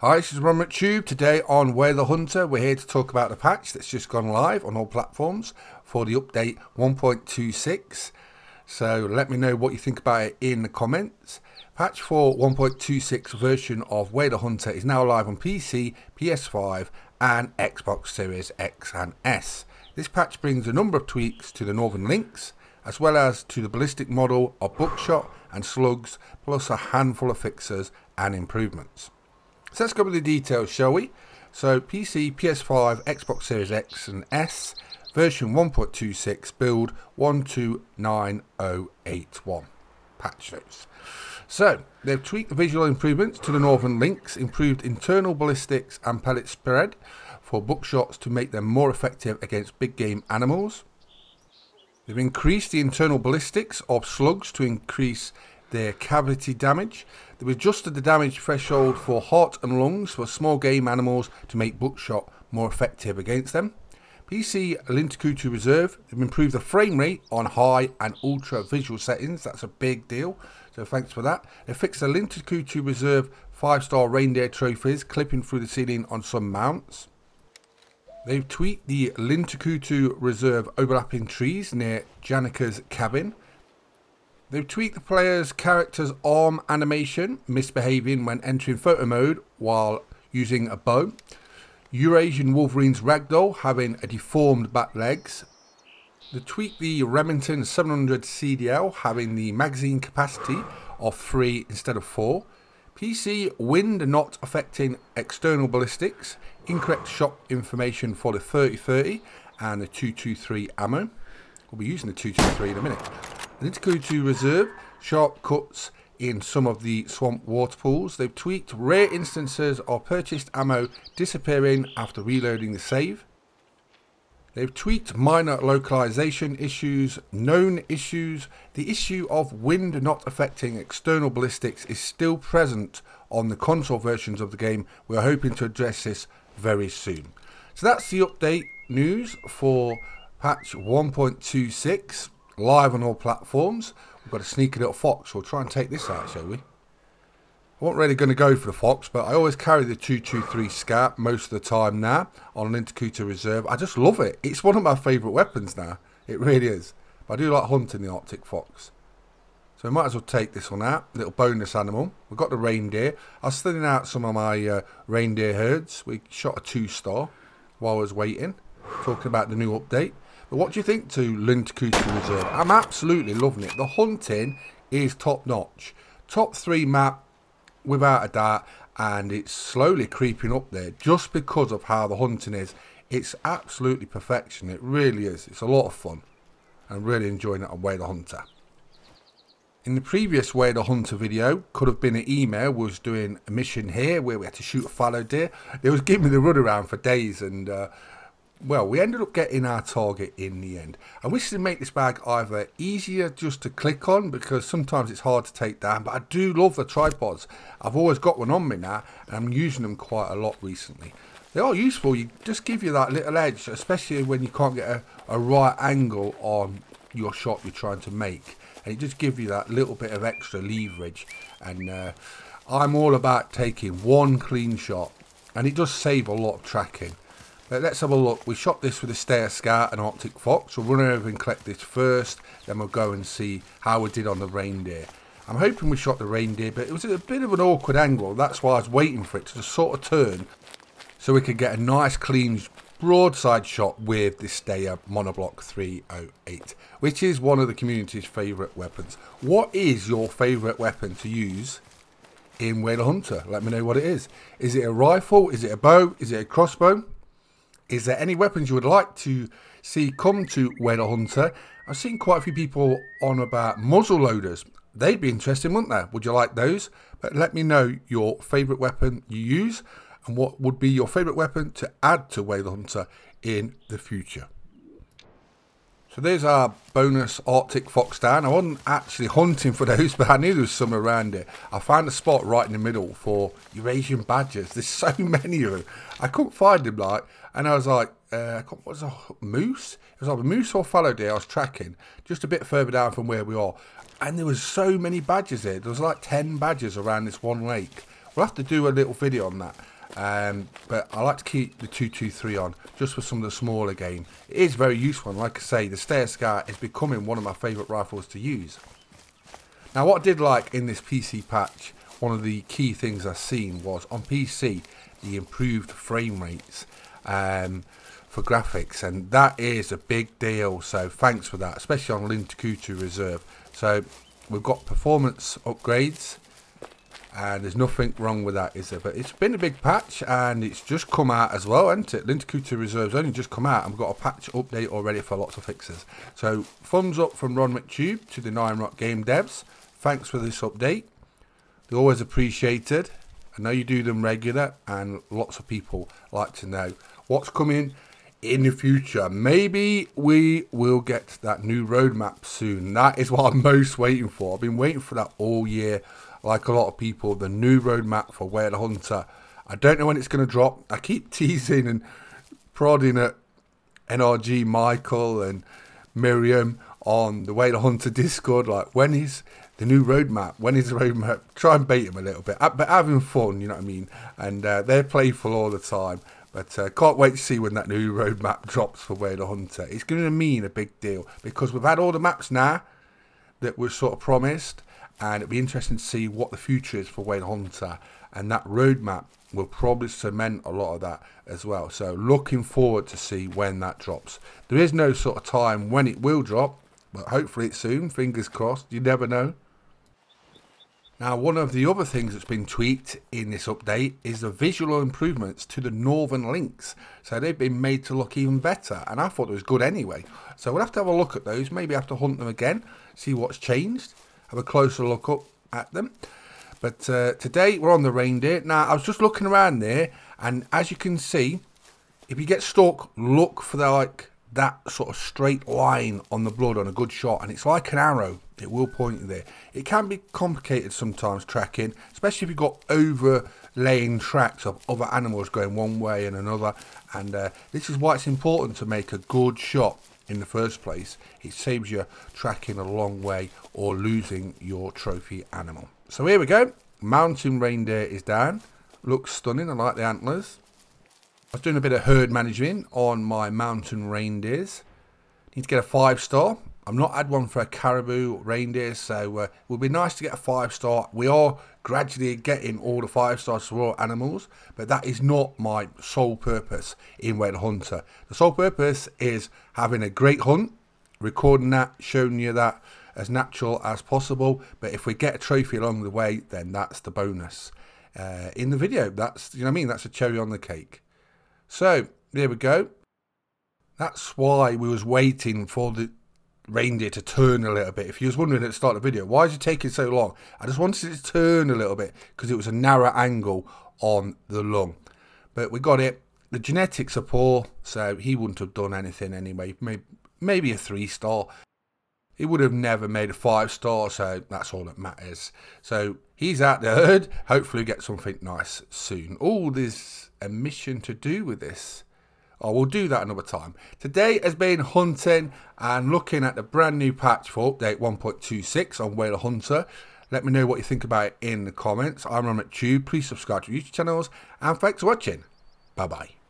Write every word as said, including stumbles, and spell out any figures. Hi, this is Ron McTube. Today on Way of the Hunter, we're here to talk about the patch that's just gone live on all platforms for the update one point two six. So let me know what you think about it in the comments. Patch four one point two six version of Way of the Hunter is now live on P C, P S five and Xbox Series X and S. This patch brings a number of tweaks to the Northern Lynx, as well as to the ballistic model of buckshot and slugs, plus a handful of fixes and improvements. So let's go with the details, shall we? So P C, P S five, Xbox Series X and S, version one point two six, build one two nine oh eight one, patch notes. So they've tweaked the visual improvements to the Northern Lynx, improved internal ballistics and pellet spread for buckshots to make them more effective against big game animals. They've increased the internal ballistics of slugs to increase their cavity damage. They've adjusted the damage threshold for heart and lungs for small game animals to make buckshot more effective against them. P C Lintukoto Reserve, they've improved the frame rate on high and ultra visual settings. That's a big deal, so thanks for that. They fixed the Lintukoto Reserve five star reindeer trophies clipping through the ceiling on some mounts. They've tweaked the Lintukoto Reserve overlapping trees near Janika's cabin. They've tweaked the player's character's arm animation, misbehaving when entering photo mode while using a bow. Eurasian Wolverine's ragdoll having a deformed back legs. They tweaked the Remington seven hundred C D L having the magazine capacity of three instead of four. P C wind not affecting external ballistics, incorrect shot information for the thirty thirty and the two two three ammo. We'll be using the two two three in a minute. Lintukoto Reserve, sharp cuts in some of the swamp water pools. They've tweaked rare instances of purchased ammo disappearing after reloading the save. They've tweaked minor localization issues, known issues. The issue of wind not affecting external ballistics is still present on the console versions of the game. We're hoping to address this very soon. So that's the update news for patch one point two six. Live on all platforms. We've got a sneaky little fox. We'll try and take this out, shall we? I wasn't really going to go for the fox, but I always carry the two two three scout most of the time now on Lintukoto Reserve. I just love it. It's one of my favourite weapons now. It really is. But I do like hunting the Arctic fox. So we might as well take this one out. Little bonus animal. We've got the reindeer. I was thinning out some of my uh, reindeer herds. We shot a two star while I was waiting. Talking about the new update. But what do you think to Lintukoto Reserve? I'm absolutely loving it. The hunting is top-notch. Top three map, without a doubt, and it's slowly creeping up there just because of how the hunting is. It's absolutely perfection. It really is. It's a lot of fun. I'm really enjoying it on Way of the Hunter. In the previous Way of the Hunter video, could have been an email, we was doing a mission here where we had to shoot a fallow deer. It was giving me the runaround for days and... Uh, Well, we ended up getting our target in the end. I wish they'd make this bag either easier just to click on, because sometimes it's hard to take down, but I do love the tripods. I've always got one on me now, and I'm using them quite a lot recently. They are useful. You just give you that little edge, especially when you can't get a, a right angle on your shot you're trying to make. And it just gives you that little bit of extra leverage. And uh, I'm all about taking one clean shot, and it does save a lot of tracking. But let's have a look. We shot this with a Steyr Scout and Arctic Fox. We'll run over and collect this first, then we'll go and see how we did on the reindeer. I'm hoping we shot the reindeer, but it was at a bit of an awkward angle. That's why I was waiting for it to just sort of turn so we could get a nice clean broadside shot with the Steyr Monoblock three oh eight, which is one of the community's favourite weapons. What is your favourite weapon to use in Way of the Hunter? Let me know what it is. Is it a rifle? Is it a bow? Is it a crossbow? Is there any weapons you would like to see come to Way of the Hunter? I've seen quite a few people on about muzzle loaders. They'd be interesting, wouldn't they? Would you like those? But let me know your favourite weapon you use and what would be your favourite weapon to add to Way of the Hunter in the future. So there's our bonus Arctic fox down. I wasn't actually hunting for those, but I knew there was some around it. I found a spot right in the middle for Eurasian badgers. There's so many of them. I couldn't find them, like... And I was like, uh, what was a moose? It was like a moose or fallow deer I was tracking, just a bit further down from where we are. And there was so many badgers here. There was like ten badgers around this one lake. We'll have to do a little video on that. Um, but I like to keep the two two three on just for some of the smaller game. It is very useful, and like I say, the Steyr Scout is becoming one of my favourite rifles to use. Now, what I did like in this P C patch, one of the key things I've seen was on P C the improved frame rates um, for graphics, and that is a big deal. So thanks for that, especially on Lintukoto Reserve. So we've got performance upgrades. And there's nothing wrong with that, is there? But it's been a big patch, and it's just come out as well, hasn't it? Lintukoto Reserve's only just come out, and we've got a patch update already for lots of fixes. So, thumbs up from Ron McTube to the Nine Rock Game Devs. Thanks for this update. They're always appreciated. I know you do them regular, and lots of people like to know what's coming in the future. Maybe we will get that new roadmap soon. That is what I'm most waiting for. I've been waiting for that all year. Like a lot of people, the new roadmap for Way of the Hunter. I don't know when it's going to drop. I keep teasing and prodding at N R G Michael and Miriam on the Way of the Hunter Discord. Like, when is the new roadmap? When is the roadmap? Try and bait them a little bit. But having fun, you know what I mean? And uh, they're playful all the time. But uh, can't wait to see when that new roadmap drops for Way of the Hunter. It's going to mean a big deal because we've had all the maps now that were sort of promised. And it'll be interesting to see what the future is for Way of the Hunter. And that roadmap will probably cement a lot of that as well. So looking forward to see when that drops. There is no sort of time when it will drop. But hopefully it's soon. Fingers crossed. You never know. Now, one of the other things that's been tweaked in this update is the visual improvements to the Northern Lynx. So they've been made to look even better. And I thought it was good anyway. So we'll have to have a look at those. Maybe have to hunt them again. See what's changed. Have a closer look up at them. But uh, today we're on the reindeer. Now, I was just looking around there, and as you can see, if you get stuck, look for the, like that sort of straight line on the blood on a good shot, and it's like an arrow. It will point you there. It can be complicated sometimes tracking, especially if you've got overlaying tracks of other animals going one way and another. And uh, this is why it's important to make a good shot in the first place. It saves you tracking a long way or losing your trophy animal. So here we go. Mountain reindeer is down. Looks stunning. I like the antlers. I was doing a bit of herd management on my mountain reindeers. Need to get a five star. I've not had one for a caribou reindeer, so uh, it would be nice to get a five star. We are gradually getting all the five stars for all animals, but that is not my sole purpose in Way of the Hunter. The sole purpose is having a great hunt, recording that, showing you that as natural as possible. But if we get a trophy along the way, then that's the bonus uh, in the video. That's, you know what I mean? That's a cherry on the cake. So there we go. That's why we was waiting for the reindeer to turn a little bit. If you was wondering at the start of the video, why is it taking so long? I just wanted it to turn a little bit because it was a narrow angle on the lung. But we got it. The genetics are poor, so he wouldn't have done anything anyway. Maybe, maybe a three star. He would have never made a five star, so that's all that matters. So he's out the herd. Hopefully get something nice soon. All this a mission to do with this. Oh, we'll do that another time. Today has been hunting and looking at the brand new patch for update one point two six on Way of the Hunter. Let me know what you think about it in the comments. I'm Ron McTube. Please subscribe to YouTube channels. And thanks for watching. Bye-bye.